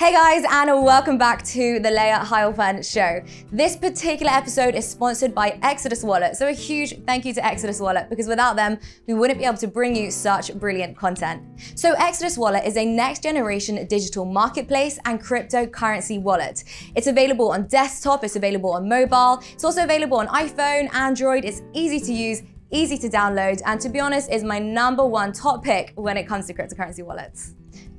Hey guys, and welcome back to The Layah Heilpern Show. This particular episode is sponsored by Exodus Wallet, so a huge thank you to Exodus Wallet, because without them, we wouldn't be able to bring you such brilliant content. So Exodus Wallet is a next-generation digital marketplace and cryptocurrency wallet. It's available on desktop, it's available on mobile, it's also available on iPhone, Android, it's easy to use, easy to download, and to be honest, is my #1 top pick when it comes to cryptocurrency wallets.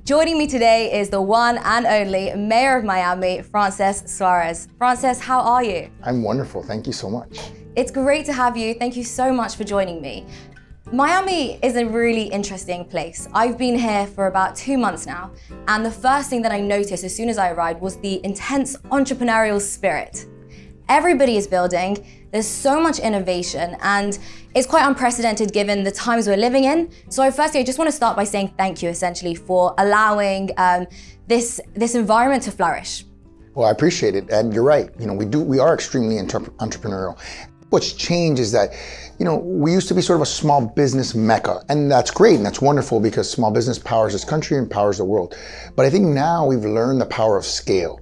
Joining me today is the one and only Mayor of Miami, Francis Suarez. Francis, how are you? I'm wonderful, thank you so much. It's great to have you, thank you so much for joining me. Miami is a really interesting place. I've been here for about 2 months now, and the first thing that I noticed as soon as I arrived was the intense entrepreneurial spirit. Everybody is building, there's so much innovation, and it's quite unprecedented given the times we're living in. So firstly, I just want to start by saying thank you, essentially, for allowing this environment to flourish. Well, I appreciate it, and you're right. You know, we are extremely entrepreneurial. What's changed is that, you know, we used to be sort of a small business mecca, and that's great and that's wonderful because small business powers this country and powers the world. But I think now we've learned the power of scale,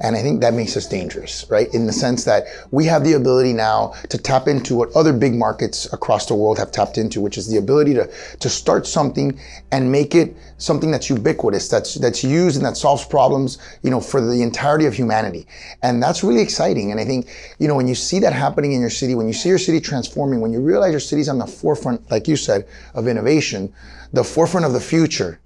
and I think that makes us dangerous, right? In the sense that we have the ability now to tap into what other big markets across the world have tapped into, which is the ability to start something and make it something that's ubiquitous, that's used and that solves problems, you know, for the entirety of humanity. And that's really exciting. And I think, you know, when you see that happening in your city, when you see your city transforming, when you realize your city's on the forefront, like you said, of innovation, the forefront of the future,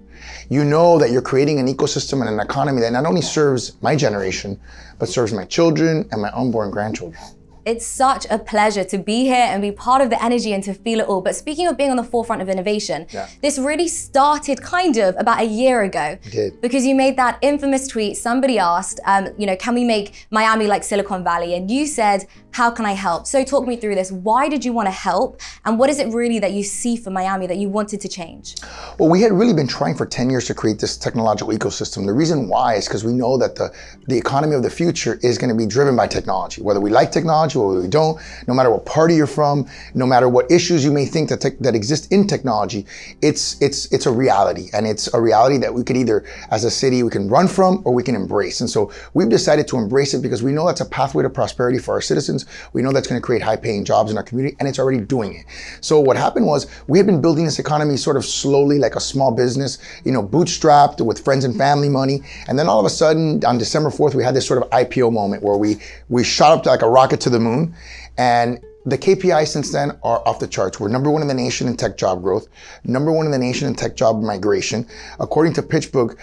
you know that you're creating an ecosystem and an economy that not only serves my generation, but serves my children and my unborn grandchildren. It's such a pleasure to be here and be part of the energy and to feel it all. But speaking of being on the forefront of innovation, This really started kind of about a year ago. It did. Because you made that infamous tweet. Somebody asked, you know, can we make Miami like Silicon Valley? And you said, how can I help? So talk me through this. Why did you want to help? And what is it really that you see for Miami that you wanted to change? Well, we had really been trying for 10 years to create this technological ecosystem. The reason why is because we know that the economy of the future is going to be driven by technology, whether we like technology, or we don't, no matter what party you're from, no matter what issues you may think that exist in technology, it's a reality. And it's a reality that we could either, as a city, we can run from or we can embrace. And so we've decided to embrace it because we know that's a pathway to prosperity for our citizens. We know that's going to create high-paying jobs in our community, and it's already doing it. So what happened was we had been building this economy sort of slowly, like a small business, you know, bootstrapped with friends and family money. And then all of a sudden, on December 4th, we had this sort of IPO moment where we shot up like a rocket to the moon, and the KPIs since then are off the charts. We're #1 in the nation in tech job growth, #1 in the nation in tech job migration. According to PitchBook,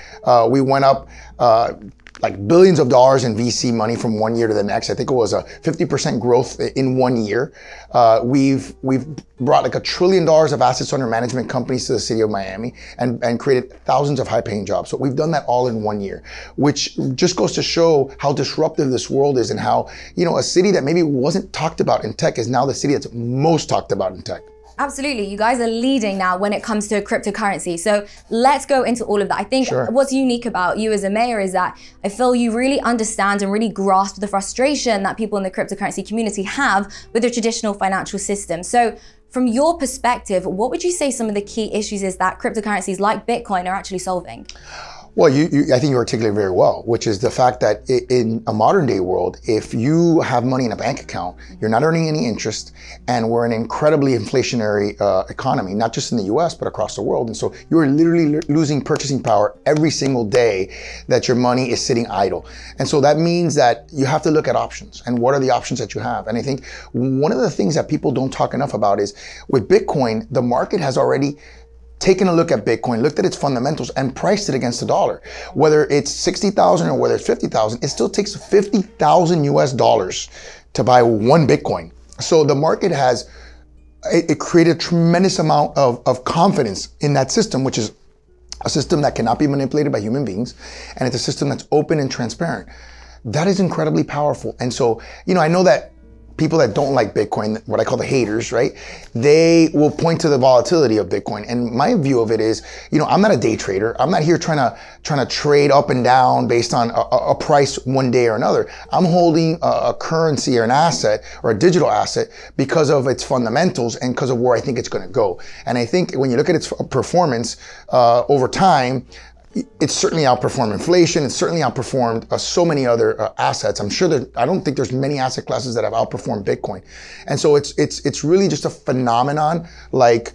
we went up like billions of dollars in VC money from one year to the next. I think it was a 50% growth in 1 year. We've brought like $1 trillion of assets under management companies to the city of Miami and created thousands of high-paying jobs. So we've done that all in 1 year, which just goes to show how disruptive this world is and how, you know, a city that maybe wasn't talked about in tech is now the city that's most talked about in tech. Absolutely, you guys are leading now when it comes to cryptocurrency. So let's go into all of that. I think What's unique about you as a mayor is that I feel you really understand and really grasp the frustration that people in the cryptocurrency community have with the traditional financial system. So from your perspective, what would you say some of the key issues is that cryptocurrencies like Bitcoin are actually solving? Well, I think you articulate very well, which is the fact that in a modern day world, if you have money in a bank account, you're not earning any interest, and we're an incredibly inflationary economy, not just in the US, but across the world. And so you're literally losing purchasing power every single day that your money is sitting idle. And so that means that you have to look at options, and what are the options that you have? And I think one of the things that people don't talk enough about is with Bitcoin, the market has already taken a look at Bitcoin, looked at its fundamentals, and priced it against the dollar. Whether it's 60,000 or whether it's 50,000, it still takes $50,000 to buy one Bitcoin. So the market has, it created a tremendous amount of confidence in that system, which is a system that cannot be manipulated by human beings, and it's a system that's open and transparent. That is incredibly powerful. And so, you know, I know that people that don't like Bitcoin, what I call the haters, right? They will point to the volatility of Bitcoin. And my view of it is, you know, I'm not a day trader. I'm not here trying to trade up and down based on a price one day or another. I'm holding a currency or an asset or a digital asset because of its fundamentals and because of where I think it's going to go. And I think when you look at its performance over time, it's certainly outperformed inflation. It's certainly outperformed so many other assets. I'm sure that I don't think there's many asset classes that have outperformed Bitcoin. And so it's really just a phenomenon. Like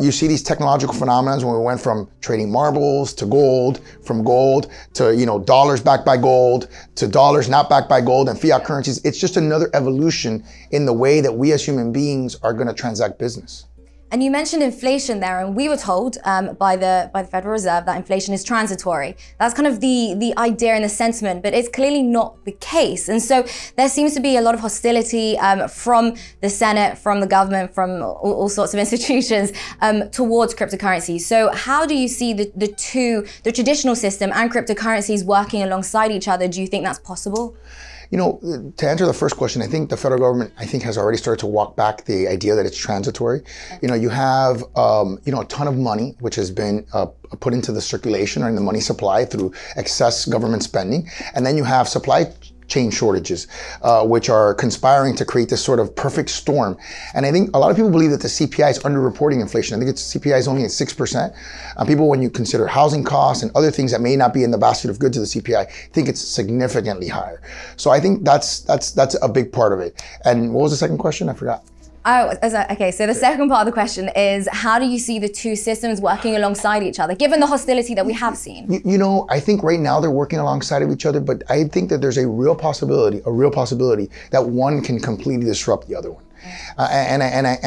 you see these technological phenomenons when we went from trading marbles to gold, from gold to dollars backed by gold to dollars not backed by gold and fiat currencies. It's just another evolution in the way that we as human beings are going to transact business. And you mentioned inflation there, and we were told by the Federal Reserve that inflation is transitory. That's kind of the idea and the sentiment, but it's clearly not the case. And so there seems to be a lot of hostility from the Senate, from the government, from all sorts of institutions towards cryptocurrencies. So how do you see the traditional system and cryptocurrencies working alongside each other? Do you think that's possible? You know, to answer the first question, I think the federal government, has already started to walk back the idea that it's transitory. You know, you have, a ton of money, which has been put into the circulation or in the money supply through excess government spending. And then you have supply chain shortages, which are conspiring to create this sort of perfect storm. And I think a lot of people believe that the CPI is underreporting inflation. I think it's CPI is only at 6%. People, when you consider housing costs and other things that may not be in the basket of goods of the CPI, think it's significantly higher. So I think that's a big part of it. And what was the second question? I forgot. Oh, okay, so the second part of the question is, how do you see the two systems working alongside each other, given the hostility that we have seen? You know, I think right now they're working alongside of each other, but I think that there's a real possibility that one can completely disrupt the other one. And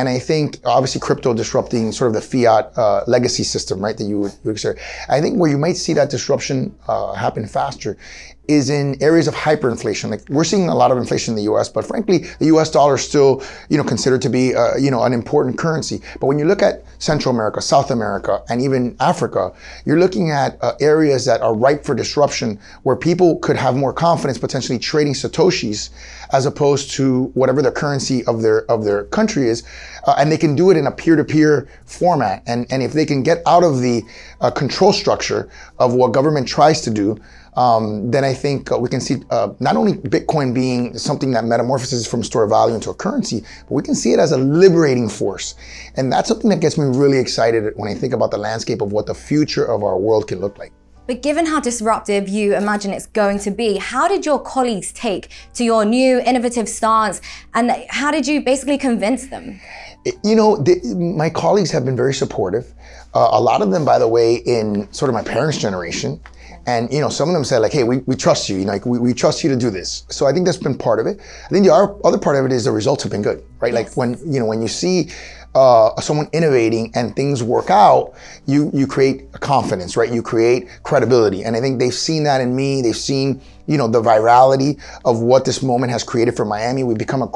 I think obviously crypto disrupting sort of the fiat legacy system, right? That you exert. I think where you might see that disruption happen faster is in areas of hyperinflation. Like we're seeing a lot of inflation in the U.S., but frankly, the U.S. dollar is still, considered to be, an important currency. But when you look at Central America, South America, and even Africa, you're looking at areas that are ripe for disruption, where people could have more confidence potentially trading satoshis as opposed to whatever the currency of their country is, and they can do it in a peer-to-peer format. And if they can get out of the control structure of what government tries to do, then I think we can see not only Bitcoin being something that metamorphoses from store of value into a currency, but we can see it as a liberating force. And that's something that gets me really excited when I think about the landscape of what the future of our world can look like. But given how disruptive you imagine it's going to be, how did your colleagues take to your new innovative stance, and how did you basically convince them? You know, my colleagues have been very supportive. A lot of them, by the way, in sort of my parents' generation. And, some of them said, like, hey, we trust you, like, we trust you to do this. So I think that's been part of it. I think the other part of it is the results have been good, right? Yes. Like when, when you see someone innovating and things work out, you create confidence, right? You create credibility. And I think they've seen that in me. They've seen, the virality of what this moment has created for Miami. We've become a,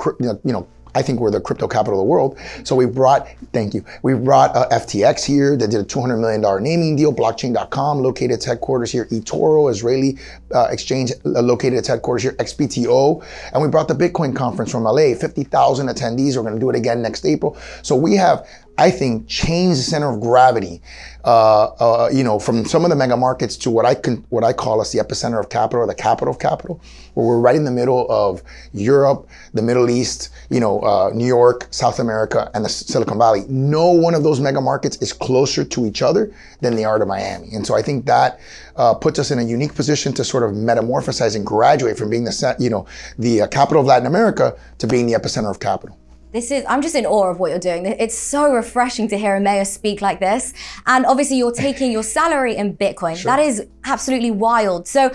I think we're the crypto capital of the world. So we brought, thank you, we brought FTX here that did a $200 million naming deal, blockchain.com located its headquarters here, eToro, Israeli exchange located its headquarters here, XBTO. And we brought the Bitcoin conference from LA, 50,000 attendees. We're gonna do it again next April. So we have, I think, changed the center of gravity, from some of the mega markets to what I call us the epicenter of capital, or the capital of capital, where we're right in the middle of Europe, the Middle East, New York, South America, and the Silicon Valley. No one of those mega markets is closer to each other than they are to Miami. And so I think that puts us in a unique position to sort of metamorphosize and graduate from being the capital of Latin America to being the epicenter of capital. I'm just in awe of what you're doing. It's so refreshing to hear a mayor speak like this. And obviously you're taking your salary in Bitcoin. Sure. That is absolutely wild. So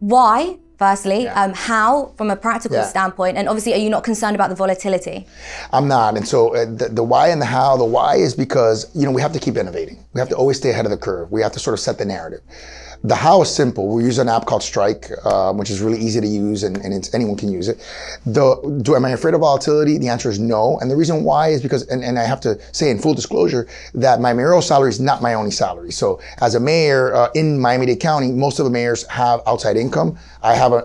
why? Firstly, yeah. How, from a practical standpoint, and obviously, are you not concerned about the volatility? I'm not, and so the why and the how. The why is because, we have to keep innovating. We have to always stay ahead of the curve. We have to sort of set the narrative. The how is simple. We use an app called Strike, which is really easy to use, and anyone can use it. Am I afraid of volatility? The answer is no, and the reason why is because, and I have to say in full disclosure, that my mayoral salary is not my only salary. So as a mayor in Miami-Dade County, most of the mayors have outside income. I have a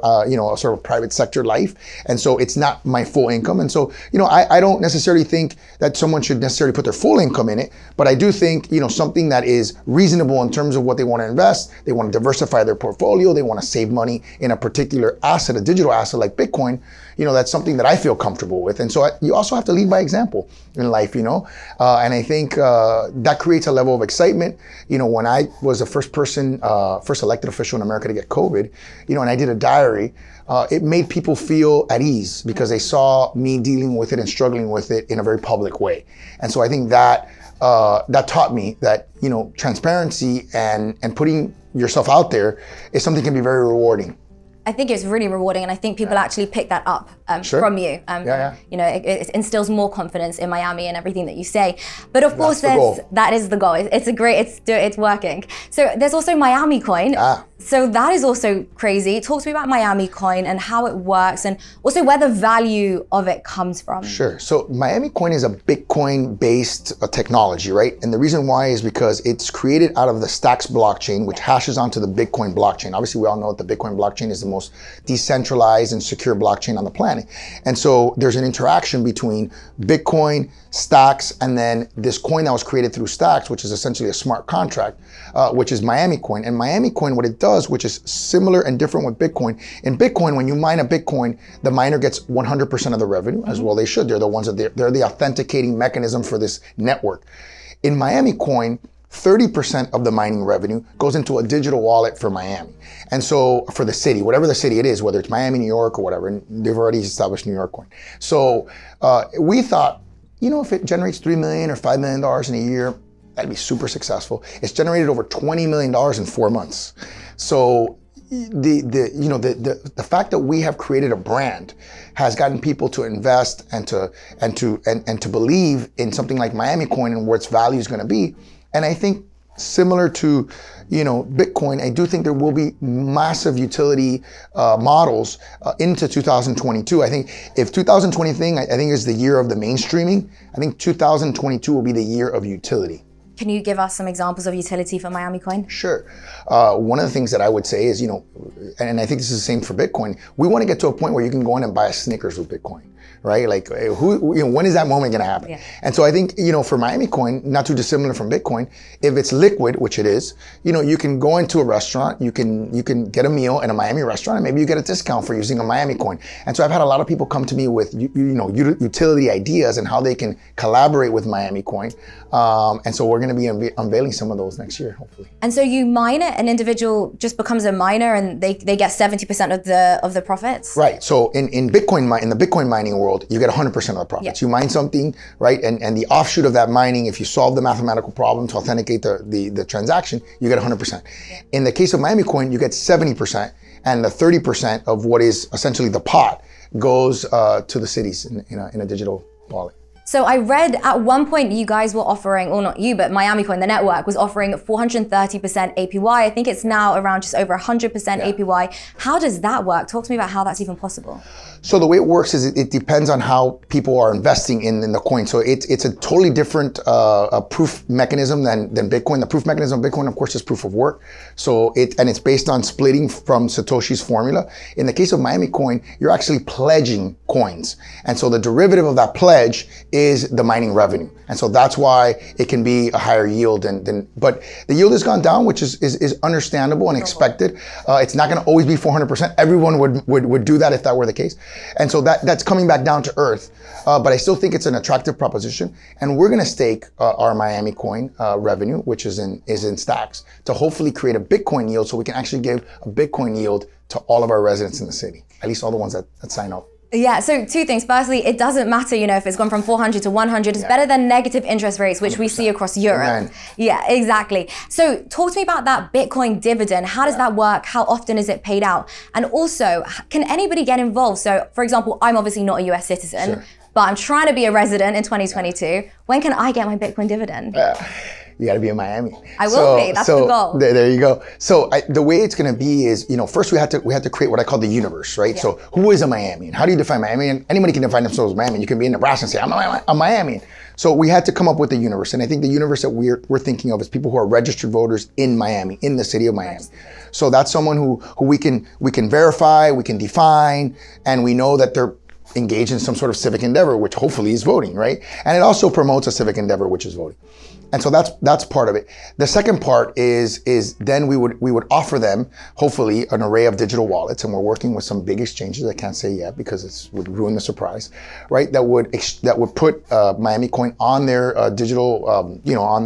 sort of private sector life, and so it's not my full income. And so, I don't necessarily think that someone should necessarily put their full income in it, but I do think, something that is reasonable in terms of what they want to invest, they want want to diversify their portfolio, they want to save money in a particular asset, a digital asset like Bitcoin, you know, that's something that I feel comfortable with. And so you also have to lead by example in life, you know, and I think that creates a level of excitement. You know, when I was the first person, first elected official in America to get COVID, you know, and I did a diary, it made people feel at ease because they saw me dealing with it and struggling with it in a very public way. And so I think that that taught me that, you know, transparency and putting yourself out there is something that can be very rewarding. I think it's really rewarding, and I think people actually pick that up from you. You know, it instills more confidence in Miami and everything that you say. But of course, that is the goal. It's a great, it's working. So there's also Miami Coin. So that is also crazy. Talk to me about Miami Coin and how it works, and also where the value of it comes from. Sure. So Miami Coin is a Bitcoin-based technology, right? And the reason why is because it's created out of the Stacks blockchain, which hashes onto the Bitcoin blockchain. Obviously, we all know that the Bitcoin blockchain is the most decentralized and secure blockchain on the planet. And so there's an interaction between Bitcoin, Stacks, and then this coin that was created through Stacks, which is essentially a smart contract, which is Miami Coin. And Miami Coin, what it does, which is similar and different with Bitcoin. In Bitcoin, when you mine a Bitcoin, the miner gets 100% of the revenue, as well they should. They're the ones that they're the authenticating mechanism for this network. In Miami Coin, 30% of the mining revenue goes into a digital wallet for Miami. And so for the city, whatever the city it is, whether it's Miami, New York or whatever, and they've already established New York Coin. So we thought, you know, if it generates $3 million or $5 million in a year, that'd be super successful. It's generated over $20 million in 4 months. So the fact that we have created a brand has gotten people to invest and to believe in something like Miami Coin and where its value is going to be. And I think similar to, you know, Bitcoin, I do think there will be massive utility models into 2022. I think if 2020 thing, I think is the year of the mainstreaming, I think 2022 will be the year of utility. Can you give us some examples of utility for Miami Coin? Sure. One of the things that I would say is, you know, and I think this is the same for Bitcoin, we want to get to a point where you can go in and buy a Snickers with Bitcoin, right? Like, who, you know, when is that moment going to happen? And so I think, you know, for Miami Coin, not too dissimilar from Bitcoin, if it's liquid, which it is, you know, you can go into a restaurant, you can get a meal in a Miami restaurant, and maybe you get a discount for using a Miami Coin. And so I've had a lot of people come to me with, you know, utility ideas and how they can collaborate with Miami Coin. And so we're going to be unveiling some of those next year, hopefully. And so you mine it, an individual just becomes a miner and they get 70% of the profits? Right. So in the Bitcoin mining world, you get 100% of the profits. Yeah. You mine something, right? And the offshoot of that mining, if you solve the mathematical problem to authenticate the transaction, you get 100%. Yeah. In the case of Miami Coin, you get 70%, and the 30% of what is essentially the pot goes to the cities in a digital wallet. So I read at one point you guys were offering, or not you, but Miami Coin, the network, was offering 430% APY. I think it's now around just over 100% APY. How does that work? Talk to me about how that's even possible. So the way it works is it depends on how people are investing in the coin. So it's a totally different proof mechanism than Bitcoin. The proof mechanism of Bitcoin, of course, is proof of work. So it's based on splitting from Satoshi's formula. In the case of Miami Coin, you're actually pledging coins. And so the derivative of that pledge is the mining revenue. And so that's why it can be a higher yield but the yield has gone down, which is understandable and expected. It's not gonna always be 400%. Everyone would do that if that were the case. And so that's coming back down to earth. But I still think it's an attractive proposition. And we're gonna stake our Miami Coin revenue, which is in Stacks, to hopefully create a Bitcoin yield so we can actually give a Bitcoin yield to all of our residents in the city, at least all the ones that sign up. Yeah, so two things. Firstly, it doesn't matter, you know, if it's gone from 400 to 100, it's better than negative interest rates, which 100%. We see across Europe. Amen. Yeah, exactly. So talk to me about that Bitcoin dividend. How does that work? How often is it paid out? And also, can anybody get involved? So for example, I'm obviously not a US citizen, but I'm trying to be a resident in 2022. When can I get my Bitcoin dividend? You got to be in Miami. I will be. That's the goal. There you go. So the way it's going to be is, you know, first we had to create what I call the universe, right? Yeah. So who is a Miamian? How do you define Miamian? Anybody can define themselves as Miamian. You can be in Nebraska and say, I'm a Miamian. So we had to come up with the universe. And I think the universe that we're thinking of is people who are registered voters in Miami, in the city of Miami. So that's someone who we can verify, we can define, and we know that they're engaged in some sort of civic endeavor, which hopefully is voting, right? And it also promotes a civic endeavor, which is voting. And so that's part of it. The second part is then we would offer them, hopefully, an array of digital wallets, and we're working with some big exchanges. I can't say yet because it would ruin the surprise, right? That would put Miami Coin on their digital, on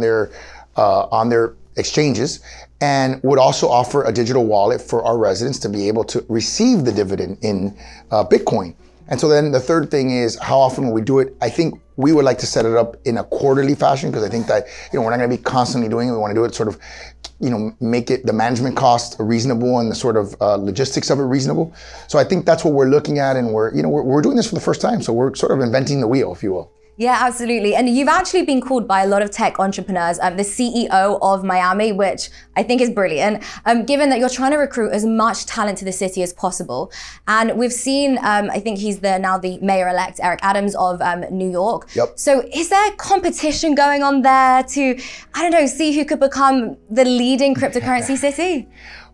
their exchanges, and would also offer a digital wallet for our residents to be able to receive the dividend in Bitcoin. And so then the third thing is, how often will we do it? I think we would like to set it up in a quarterly fashion, because I think that, you know, we're not going to be constantly doing it. We want to do it sort of, you know, make it the management cost reasonable and the sort of logistics of it reasonable. So I think that's what we're looking at, and we're doing this for the first time. So we're sort of inventing the wheel, if you will. Yeah, absolutely. And you've actually been called by a lot of tech entrepreneurs, the CEO of Miami, which I think is brilliant, given that you're trying to recruit as much talent to the city as possible. And we've seen, I think he's now the mayor-elect, Eric Adams of New York. Yep. So is there competition going on there to, I don't know, see who could become the leading cryptocurrency city?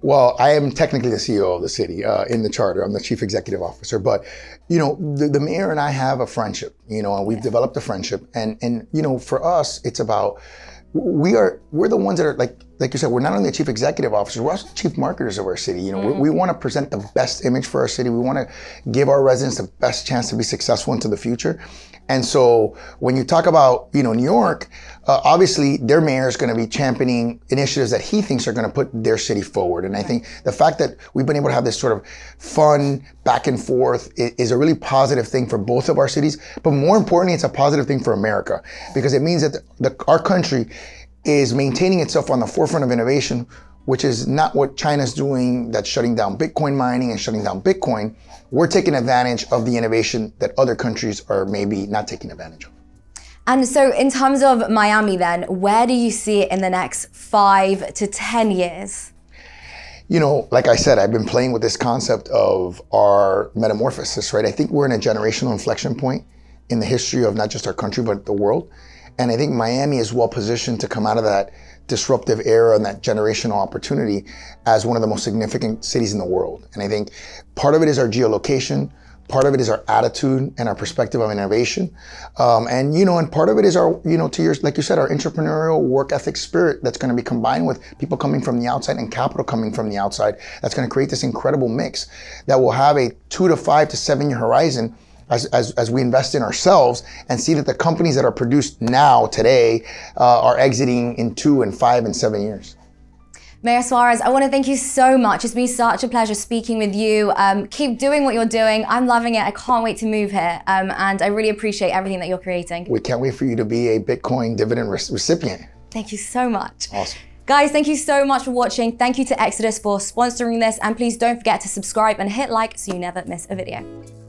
Well, I am technically the CEO of the city in the charter. I'm the chief executive officer, but you know, the mayor and I have a friendship, you know, and we've developed a friendship. And you know, for us, it's about, we're the ones that are like you said, we're not only the chief executive officers, we're also the chief marketers of our city. You know, we want to present the best image for our city. We want to give our residents the best chance to be successful into the future. And so when you talk about, you know, New York, obviously their mayor is going to be championing initiatives that he thinks are going to put their city forward. And I think the fact that we've been able to have this sort of fun back and forth is a really positive thing for both of our cities. But more importantly, it's a positive thing for America, because it means that our country is maintaining itself on the forefront of innovation, which is not what China's doing, that's shutting down Bitcoin mining and shutting down Bitcoin. We're taking advantage of the innovation that other countries are maybe not taking advantage of. And so in terms of Miami then, where do you see it in the next 5 to 10 years? You know, like I said, I've been playing with this concept of our metamorphosis, right? I think we're in a generational inflection point in the history of not just our country, but the world. And I think Miami is well positioned to come out of that disruptive era and that generational opportunity as one of the most significant cities in the world. And I think part of it is our geolocation, part of it is our attitude and our perspective of innovation. And, you know, and part of it is our, you know, to your, like you said, our entrepreneurial work ethic spirit that's going to be combined with people coming from the outside and capital coming from the outside. That's going to create this incredible mix that will have a 2 to 5 to 7 year horizon as we invest in ourselves and see that the companies that are produced now, today, are exiting in 2 and 5 and 7 years. Mayor Suarez, I want to thank you so much. It's been such a pleasure speaking with you. Keep doing what you're doing. I'm loving it. I can't wait to move here. And I really appreciate everything that you're creating. We can't wait for you to be a Bitcoin dividend recipient. Thank you so much. Awesome. Guys, thank you so much for watching. Thank you to Exodus for sponsoring this. And please don't forget to subscribe and hit like so you never miss a video.